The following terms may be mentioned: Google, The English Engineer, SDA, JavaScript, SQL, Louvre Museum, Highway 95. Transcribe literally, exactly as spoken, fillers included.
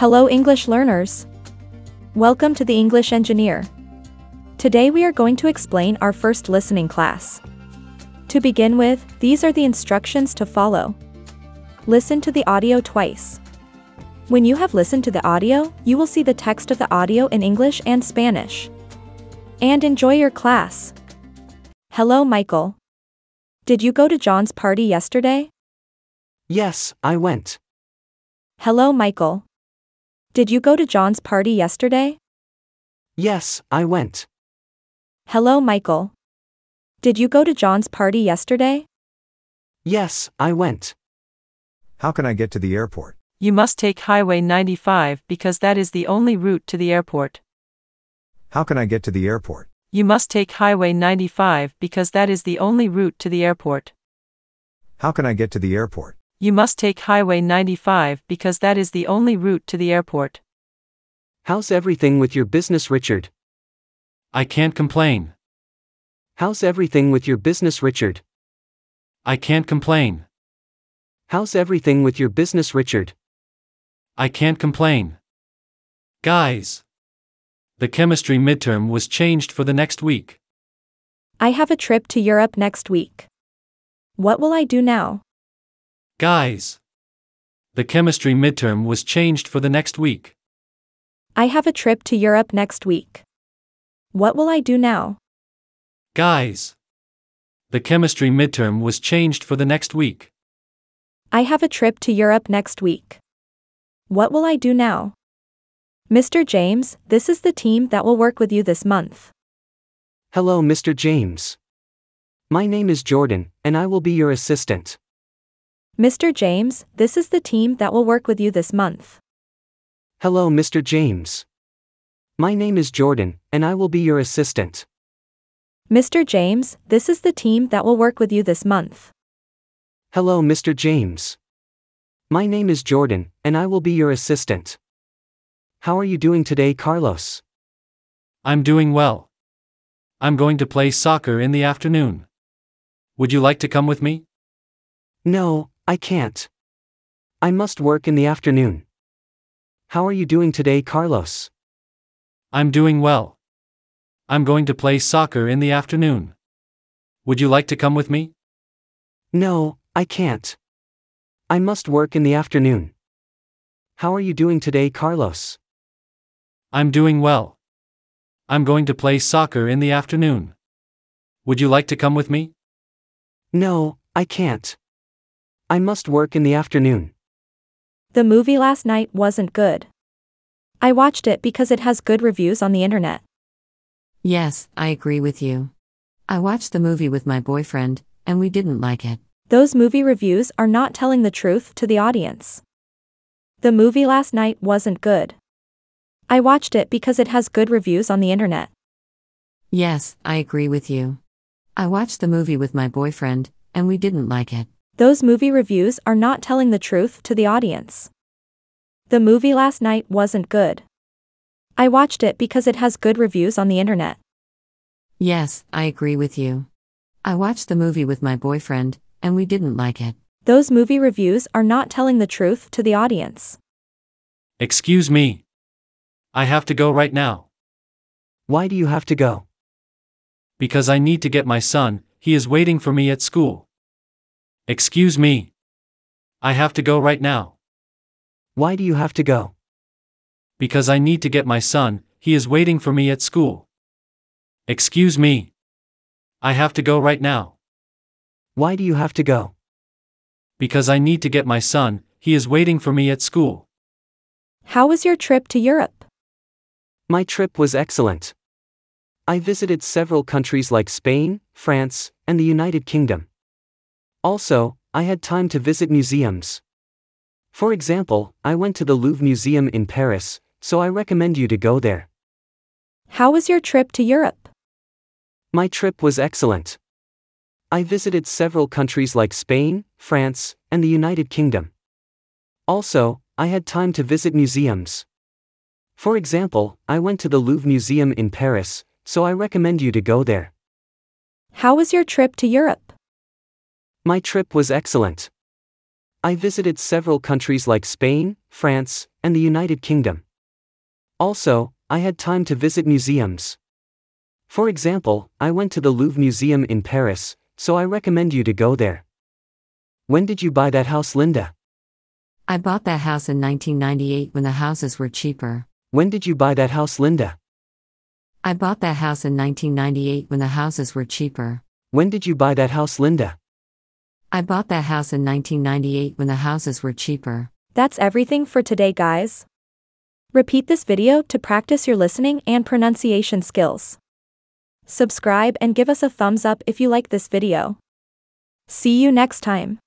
Hello English learners! Welcome to the English Engineer. Today we are going to explain our first listening class. To begin with, these are the instructions to follow. Listen to the audio twice. When you have listened to the audio, you will see the text of the audio in English and Spanish. And enjoy your class. Hello Michael. Did you go to John's party yesterday? Yes, I went. Hello Michael. Did you go to John's party yesterday? Yes, I went. Hello Michael. Did you go to John's party yesterday? Yes, I went. How can I get to the airport? You must take Highway ninety-five because that is the only route to the airport. How can I get to the airport? You must take Highway ninety-five because that is the only route to the airport. How can I get to the airport? You must take Highway ninety-five because that is the only route to the airport. How's everything with your business, Richard? I can't complain. How's everything with your business, Richard? I can't complain. How's everything with your business, Richard? I can't complain. Guys, the chemistry midterm was changed for the next week. I have a trip to Europe next week. What will I do now? Guys, the chemistry midterm was changed for the next week. I have a trip to Europe next week. What will I do now? Guys, the chemistry midterm was changed for the next week. I have a trip to Europe next week. What will I do now? Mister James, this is the team that will work with you this month. Hello, Mister James. My name is Jordan, and I will be your assistant. Mister James, this is the team that will work with you this month. Hello, Mister James. My name is Jordan, and I will be your assistant. Mister James, this is the team that will work with you this month. Hello, Mister James. My name is Jordan, and I will be your assistant. How are you doing today, Carlos? I'm doing well. I'm going to play soccer in the afternoon. Would you like to come with me? No, I can't. I must work in the afternoon. How are you doing today, Carlos? I'm doing well. I'm going to play soccer in the afternoon. Would you like to come with me? No, I can't. I must work in the afternoon. How are you doing today, Carlos? I'm doing well. I'm going to play soccer in the afternoon. Would you like to come with me? No, I can't. I must work in the afternoon. The movie last night wasn't good. I watched it because it has good reviews on the internet. Yes, I agree with you. I watched the movie with my boyfriend, and we didn't like it. Those movie reviews are not telling the truth to the audience. The movie last night wasn't good. I watched it because it has good reviews on the internet. Yes, I agree with you. I watched the movie with my boyfriend, and we didn't like it. Those movie reviews are not telling the truth to the audience. The movie last night wasn't good. I watched it because it has good reviews on the internet. Yes, I agree with you. I watched the movie with my boyfriend, and we didn't like it. Those movie reviews are not telling the truth to the audience. Excuse me. I have to go right now. Why do you have to go? Because I need to get my son, he is waiting for me at school. Excuse me. I have to go right now. Why do you have to go? Because I need to get my son, he is waiting for me at school. Excuse me. I have to go right now. Why do you have to go? Because I need to get my son, he is waiting for me at school. How was your trip to Europe? My trip was excellent. I visited several countries like Spain, France, and the United Kingdom. Also, I had time to visit museums. For example, I went to the Louvre Museum in Paris, so I recommend you to go there. How was your trip to Europe? My trip was excellent. I visited several countries like Spain, France, and the United Kingdom. Also, I had time to visit museums. For example, I went to the Louvre Museum in Paris, so I recommend you to go there. How was your trip to Europe? My trip was excellent. I visited several countries like Spain, France, and the United Kingdom. Also, I had time to visit museums. For example, I went to the Louvre Museum in Paris, so I recommend you to go there. When did you buy that house, Linda? I bought that house in nineteen ninety-eight when the houses were cheaper. When did you buy that house, Linda? I bought that house in nineteen ninety-eight when the houses were cheaper. When did you buy that house, Linda? I bought that house in nineteen ninety-eight when the houses were cheaper. That's everything for today, guys. Repeat this video to practice your listening and pronunciation skills. Subscribe and give us a thumbs up if you like this video. See you next time.